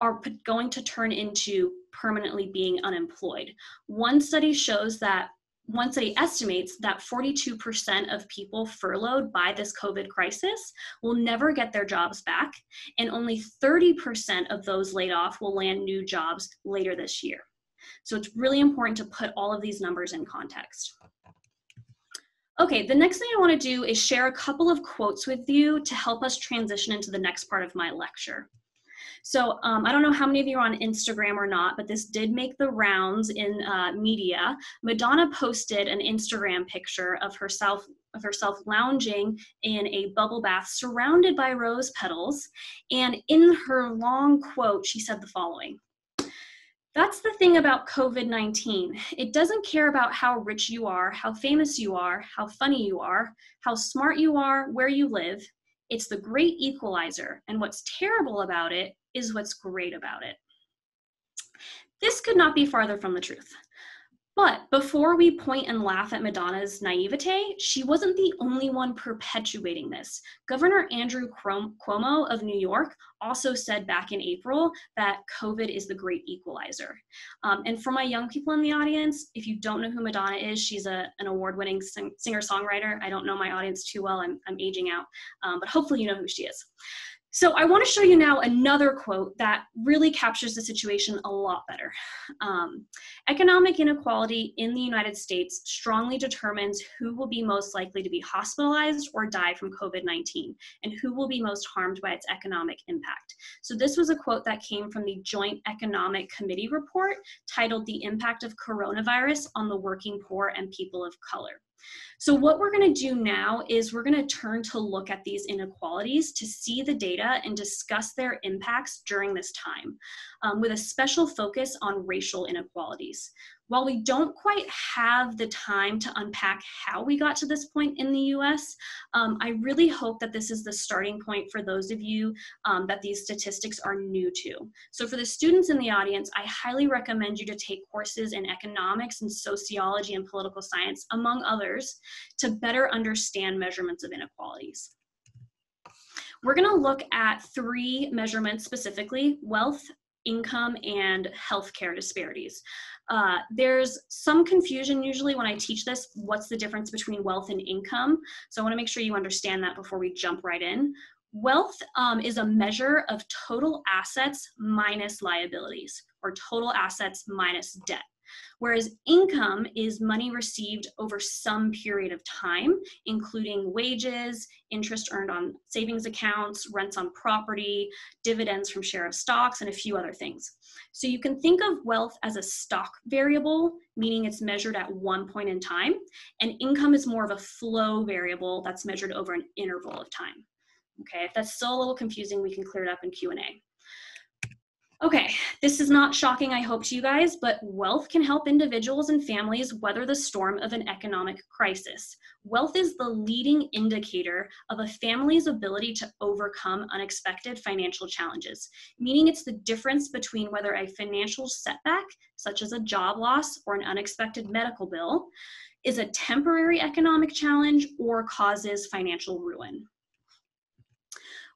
are going to turn into permanently being unemployed. One study shows that, one study estimates that 42% of people furloughed by this COVID crisis will never get their jobs back, and only 30% of those laid off will land new jobs later this year. So it's really important to put all of these numbers in context. Okay, the next thing I want to do is share a couple of quotes with you to help us transition into the next part of my lecture. So I don't know how many of you are on Instagram or not, but this did make the rounds in media. Madonna posted an Instagram picture of herself lounging in a bubble bath surrounded by rose petals. And in her long quote, she said the following. That's the thing about COVID-19. It doesn't care about how rich you are, how famous you are, how funny you are, how smart you are, where you live. It's the great equalizer, and what's terrible about it is what's great about it. This could not be farther from the truth. But before we point and laugh at Madonna's naivete, she wasn't the only one perpetuating this. Governor Andrew Cuomo of New York also said back in April that COVID is the great equalizer. And for my young people in the audience, if you don't know who Madonna is, she's an award-winning singer-songwriter. I don't know my audience too well, I'm aging out, but hopefully you know who she is. So I want to show you now another quote that really captures the situation a lot better. Economic inequality in the United States strongly determines who will be most likely to be hospitalized or die from COVID-19 and who will be most harmed by its economic impact. So this was a quote that came from the Joint Economic Committee report titled "The Impact of Coronavirus on the Working Poor and People of Color." So what we're going to do now is we're going to turn to look at these inequalities to see the data and discuss their impacts during this time, with a special focus on racial inequalities. While we don't quite have the time to unpack how we got to this point in the US, I really hope that this is the starting point for those of you that these statistics are new to. So for the students in the audience, I highly recommend you to take courses in economics and sociology and political science, among others, to better understand measurements of inequalities. We're going to look at three measurements specifically: wealth, income, and healthcare disparities. There's some confusion usually when I teach this, what's the difference between wealth and income? So I want to make sure you understand that before we jump right in. Wealth is a measure of total assets minus liabilities, or total assets minus debt. Whereas income is money received over some period of time, including wages, interest earned on savings accounts, rents on property, dividends from share of stocks, and a few other things. So you can think of wealth as a stock variable, meaning it's measured at one point in time, and income is more of a flow variable that's measured over an interval of time. Okay, if that's still a little confusing, we can clear it up in Q&A. Okay, this is not shocking, I hope, to you guys, but wealth can help individuals and families weather the storm of an economic crisis. Wealth is the leading indicator of a family's ability to overcome unexpected financial challenges, meaning it's the difference between whether a financial setback, such as a job loss or an unexpected medical bill, is a temporary economic challenge or causes financial ruin.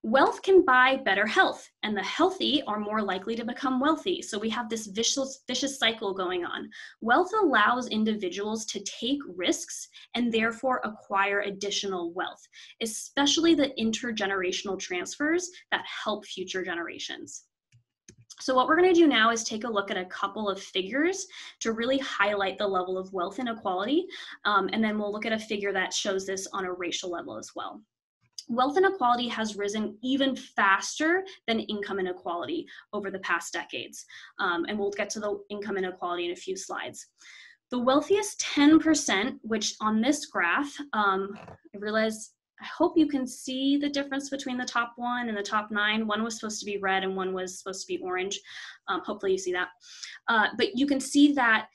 Wealth can buy better health, and the healthy are more likely to become wealthy. So we have this vicious cycle going on. Wealth allows individuals to take risks and therefore acquire additional wealth, especially the intergenerational transfers that help future generations. So what we're going to do now is take a look at a couple of figures to really highlight the level of wealth inequality, and then we'll look at a figure that shows this on a racial level as well. Wealth inequality has risen even faster than income inequality over the past decades. And we'll get to the income inequality in a few slides. The wealthiest 10%, which on this graph, I realize, I hope you can see the difference between the top one and the top nine. One was supposed to be red and one was supposed to be orange. Hopefully you see that. But you can see that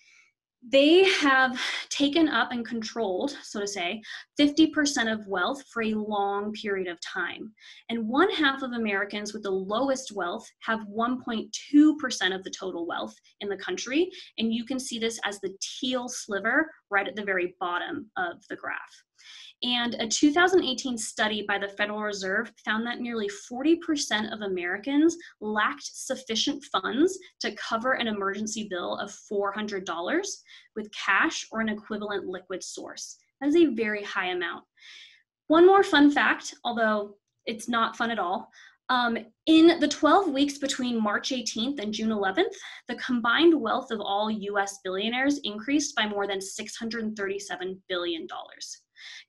they have taken up and controlled, so to say, 50% of wealth for a long period of time. And 1/2 of Americans with the lowest wealth have 1.2% of the total wealth in the country. And you can see this as the teal sliver right at the very bottom of the graph. And a 2018 study by the Federal Reserve found that nearly 40% of Americans lacked sufficient funds to cover an emergency bill of $400 with cash or an equivalent liquid source. That is a very high amount. One more fun fact, although it's not fun at all. In the 12 weeks between March 18th and June 11th, the combined wealth of all US billionaires increased by more than $637 billion.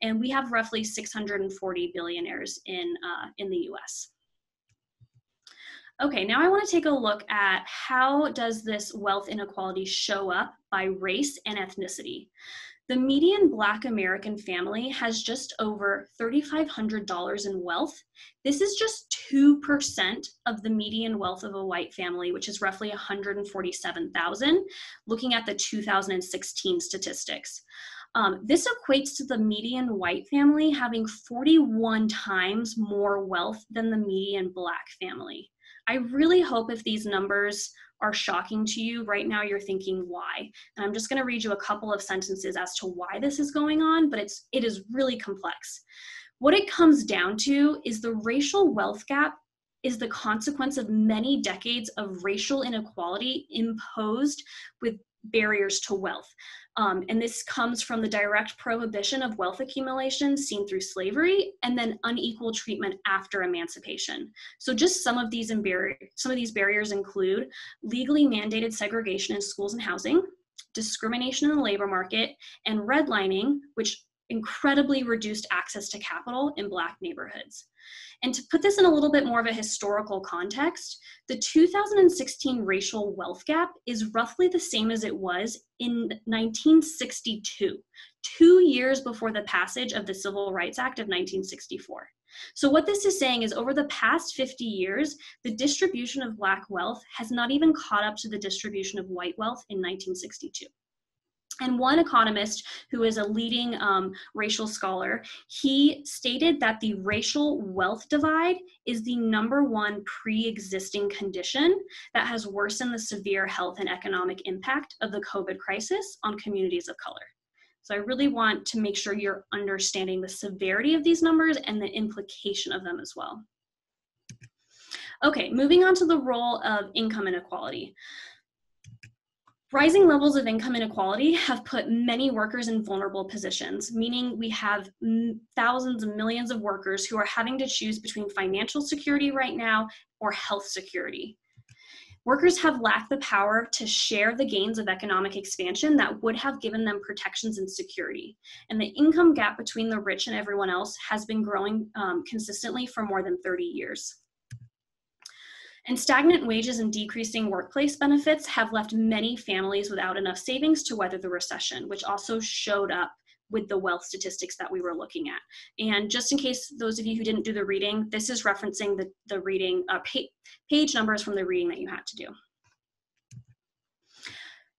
And we have roughly 640 billionaires in the US. Okay, now I want to take a look at how does this wealth inequality show up by race and ethnicity. The median Black American family has just over $3,500 in wealth. This is just 2% of the median wealth of a white family, which is roughly $147,000, looking at the 2016 statistics. This equates to the median white family having 41 times more wealth than the median Black family. I really hope if these numbers are shocking to you right now, you're thinking why. And I'm just going to read you a couple of sentences as to why this is going on, but it is really complex. What it comes down to is the racial wealth gap is the consequence of many decades of racial inequality imposed with barriers to wealth. And this comes from the direct prohibition of wealth accumulation seen through slavery and then unequal treatment after emancipation. So just some of these barriers include legally mandated segregation in schools and housing, discrimination in the labor market, and redlining, which incredibly reduced access to capital in Black neighborhoods. And to put this in a little bit more of a historical context, the 2016 racial wealth gap is roughly the same as it was in 1962, 2 years before the passage of the Civil Rights Act of 1964. So what this is saying is over the past 50 years, the distribution of Black wealth has not even caught up to the distribution of white wealth in 1962. And one economist who is a leading racial scholar, he stated that the racial wealth divide is the #1 pre-existing condition that has worsened the severe health and economic impact of the COVID crisis on communities of color. So I really want to make sure you're understanding the severity of these numbers and the implication of them as well. Okay, moving on to the role of income inequality. Rising levels of income inequality have put many workers in vulnerable positions, meaning we have thousands and millions of workers who are having to choose between financial security right now or health security. Workers have lacked the power to share the gains of economic expansion that would have given them protections and security. And the income gap between the rich and everyone else has been growing consistently for more than 30 years. And stagnant wages and decreasing workplace benefits have left many families without enough savings to weather the recession, which also showed up with the wealth statistics that we were looking at. And just in case those of you who didn't do the reading, this is referencing the reading page numbers from the reading that you had to do.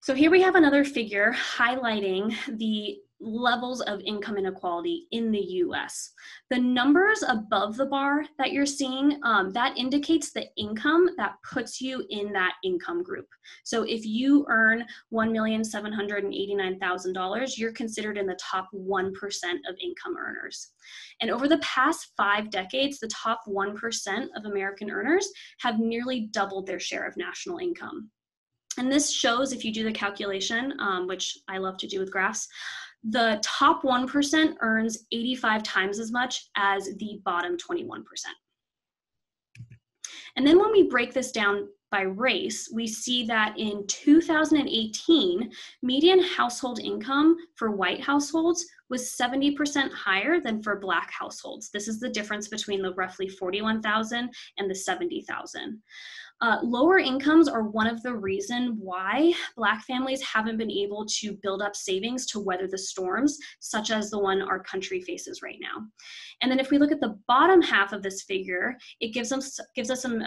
So here we have another figure highlighting the levels of income inequality in the US. The numbers above the bar that you're seeing, that indicates the income that puts you in that income group. So if you earn $1,789,000, you're considered in the top 1% of income earners. And over the past 5 decades, the top 1% of American earners have nearly doubled their share of national income. And this shows, if you do the calculation, which I love to do with graphs, the top 1% earns 85 times as much as the bottom 21%. And then when we break this down by race, we see that in 2018, median household income for white households was 70% higher than for Black households. This is the difference between the roughly 41,000 and the 70,000. Lower incomes are one of the reasons why Black families haven't been able to build up savings to weather the storms, such as the one our country faces right now. And then if we look at the bottom half of this figure, it gives us some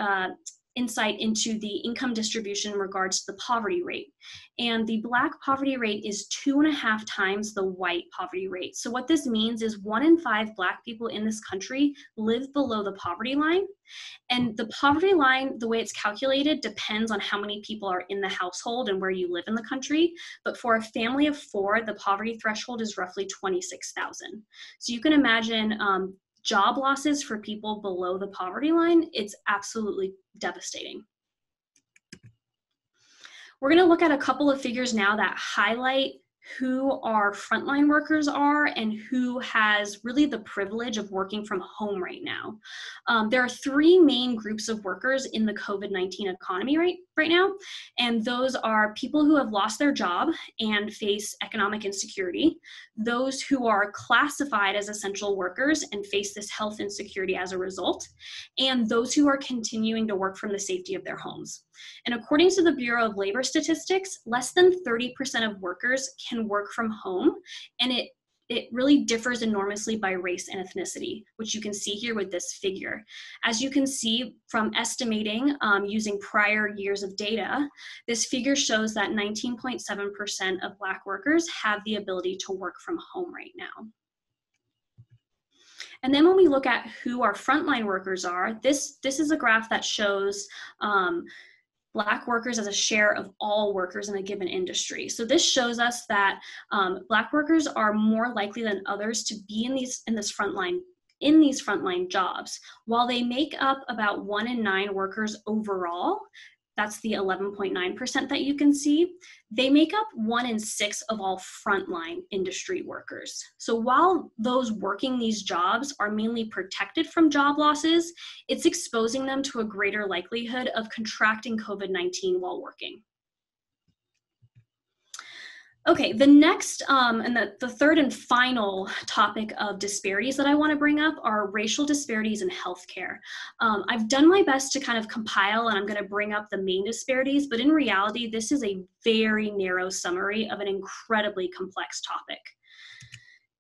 insight into the income distribution in regards to the poverty rate. And the Black poverty rate is 2.5 times the white poverty rate. So what this means is 1 in 5 Black people in this country live below the poverty line. And the poverty line, the way it's calculated, depends on how many people are in the household and where you live in the country. But for a family of 4, the poverty threshold is roughly 26,000. So you can imagine job losses for people below the poverty line. It's absolutely devastating. We're going to look at a couple of figures now that highlight who our frontline workers are and who has really the privilege of working from home right now. There are 3 main groups of workers in the COVID-19 economy right now, and those are people who have lost their job and face economic insecurity, those who are classified as essential workers and face this health insecurity as a result, and those who are continuing to work from the safety of their homes. And according to the Bureau of Labor Statistics, less than 30% of workers can work from home, and it really differs enormously by race and ethnicity, which you can see here with this figure. As you can see from estimating using prior years of data, this figure shows that 19.7% of Black workers have the ability to work from home right now. And then when we look at who our frontline workers are, this is a graph that shows Black workers as a share of all workers in a given industry. So this shows us that Black workers are more likely than others to be in these frontline jobs. While they make up about 1 in 9 workers overall, That's the 11.9% that you can see. They make up 1 in 6 of all frontline industry workers. So while those working these jobs are mainly protected from job losses, it's exposing them to a greater likelihood of contracting COVID-19 while working. Okay, the next and the third and final topic of disparities that I want to bring up are racial disparities in healthcare. I've done my best to kind of compile, and I'm going to bring up the main disparities, but in reality, this is a very narrow summary of an incredibly complex topic.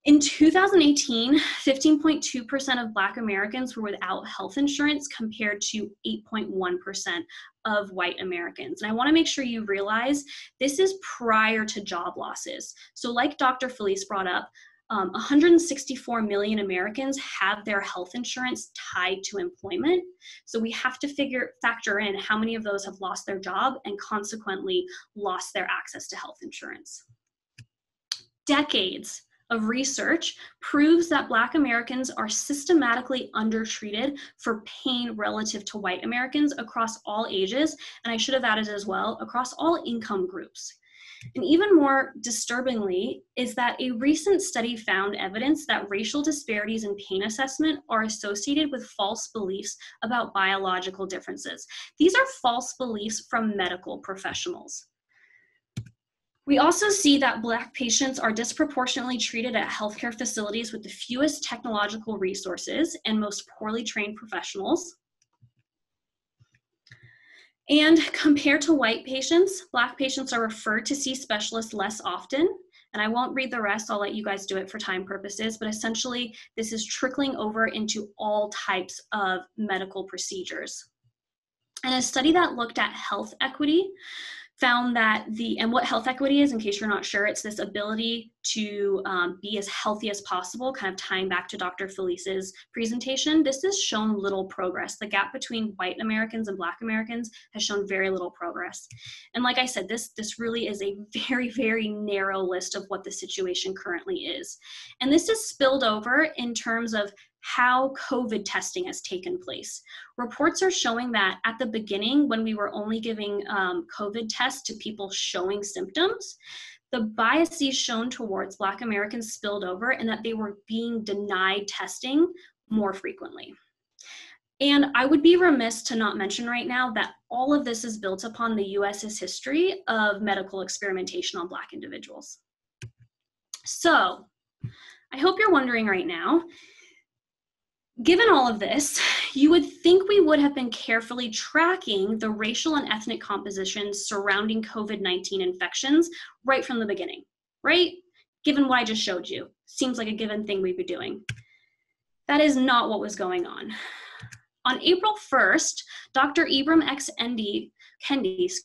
In 2018, 15.2% of Black Americans were without health insurance compared to 8.1% of white Americans. And I want to make sure you realize this is prior to job losses. So like Dr. Felice brought up, 164 million Americans have their health insurance tied to employment. So we have to factor in how many of those have lost their job and consequently lost their access to health insurance. Decades of research proves that Black Americans are systematically undertreated for pain relative to white Americans across all ages, and I should have added as well, across all income groups. And even more disturbingly is that a recent study found evidence that racial disparities in pain assessment are associated with false beliefs about biological differences. These are false beliefs from medical professionals. We also see that Black patients are disproportionately treated at healthcare facilities with the fewest technological resources and most poorly trained professionals. And compared to white patients, Black patients are referred to see specialists less often. And I won't read the rest, I'll let you guys do it for time purposes, but essentially this is trickling over into all types of medical procedures. And a study that looked at health equity found that and what health equity is, in case you're not sure, it's this ability to be as healthy as possible, kind of tying back to Dr. Felice's presentation. This has shown little progress. The gap between white Americans and Black Americans has shown very little progress. And like I said, this really is a very, very narrow list of what the situation currently is. And this is spilled over in terms of how COVID testing has taken place. Reports are showing that at the beginning, when we were only giving COVID tests to people showing symptoms, the biases shown towards Black Americans spilled over and that they were being denied testing more frequently. And I would be remiss to not mention right now that all of this is built upon the US's history of medical experimentation on Black individuals. So I hope you're wondering right now, given all of this, you would think we would have been carefully tracking the racial and ethnic compositions surrounding COVID-19 infections right from the beginning, right? Given what I just showed you, seems like a given thing we'd be doing. That is not what was going on. On April 1st, Dr. Ibram X. Kendi,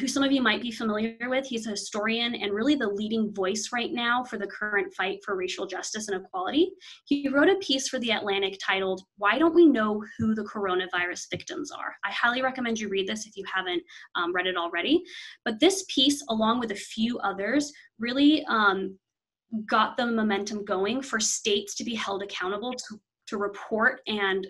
who some of you might be familiar with. He's a historian and really the leading voice right now for the current fight for racial justice and equality. He wrote a piece for The Atlantic titled, "Why Don't We Know Who the Coronavirus Victims Are?" I highly recommend you read this if you haven't read it already. But this piece, along with a few others, really got the momentum going for states to be held accountable to report and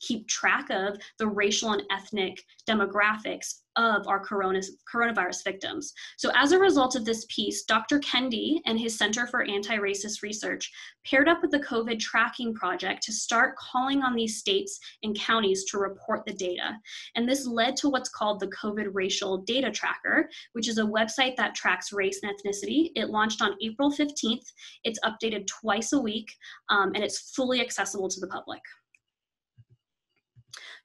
keep track of the racial and ethnic demographics of our coronavirus victims. So as a result of this piece, Dr. Kendi and his Center for Anti-Racist Research paired up with the COVID Tracking Project to start calling on these states and counties to report the data. And this led to what's called the COVID Racial Data Tracker, which is a website that tracks race and ethnicity. It launched on April 15th. It's updated twice a week, and it's fully accessible to the public.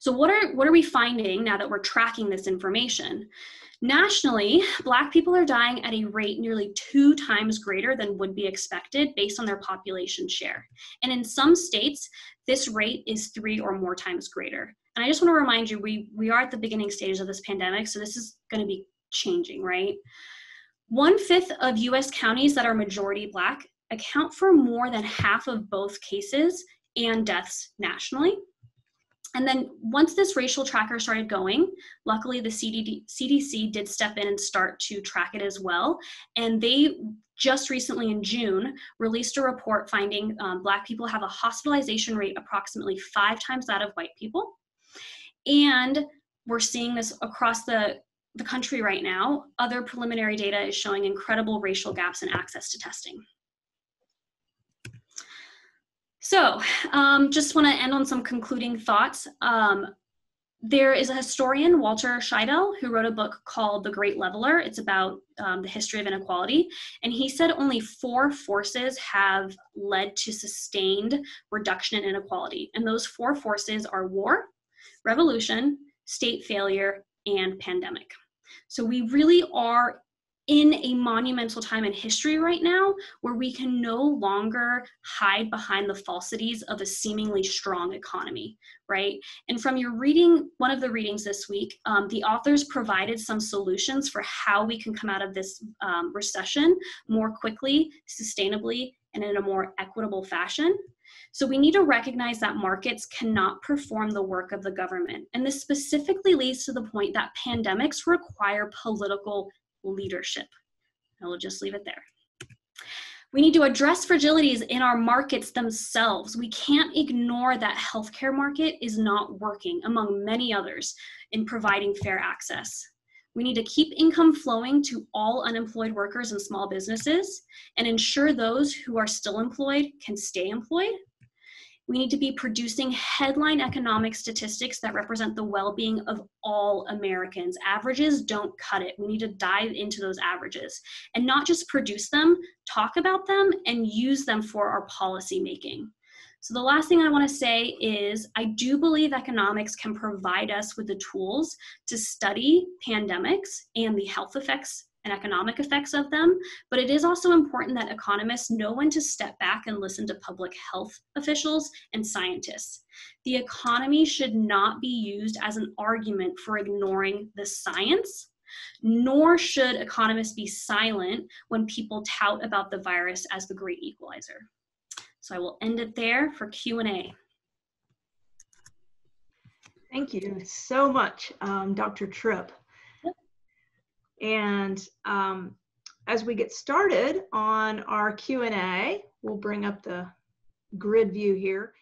So what are we finding now that we're tracking this information? Nationally, Black people are dying at a rate nearly 2 times greater than would be expected based on their population share. And in some states, this rate is 3 or more times greater. And I just want to remind you, we are at the beginning stages of this pandemic, so this is going to be changing, right? 1/5 of US counties that are majority Black account for more than half of both cases and deaths nationally. And then once this racial tracker started going, luckily the CDC did step in and start to track it as well. And they just recently in June released a report finding Black people have a hospitalization rate approximately 5 times that of white people. And We're seeing this across the country right now. Other preliminary data is showing incredible racial gaps in access to testing. So just want to end on some concluding thoughts. There is a historian, Walter Scheidel, who wrote a book called The Great Leveler. It's about the history of inequality. And he said only 4 forces have led to sustained reduction in inequality. And those 4 forces are war, revolution, state failure, and pandemic. So we really are in a monumental time in history right now where we can no longer hide behind the falsities of a seemingly strong economy, right? And from your reading, one of the readings this week, the authors provided some solutions for how we can come out of this recession more quickly, sustainably, and in a more equitable fashion. So we need to recognize that markets cannot perform the work of the government. And this specifically leads to the point that pandemics require political leadership. I will just leave it there. We need to address fragilities in our markets themselves. We can't ignore that healthcare market is not working, among many others, in providing fair access. We need to keep income flowing to all unemployed workers and small businesses and ensure those who are still employed can stay employed. We need to be producing headline economic statistics that represent the well-being of all Americans. Averages don't cut it. We need to dive into those averages and not just produce them, talk about them, and use them for our policy making. So the last thing I want to say is I do believe economics can provide us with the tools to study pandemics and the health effects and economic effects of them, but it is also important that economists know when to step back and listen to public health officials and scientists. The economy should not be used as an argument for ignoring the science, nor should economists be silent when people tout about the virus as the great equalizer. So I will end it there for Q&A. Thank you so much, Dr. Tripp. And as we get started on our Q&A, we'll bring up the grid view here.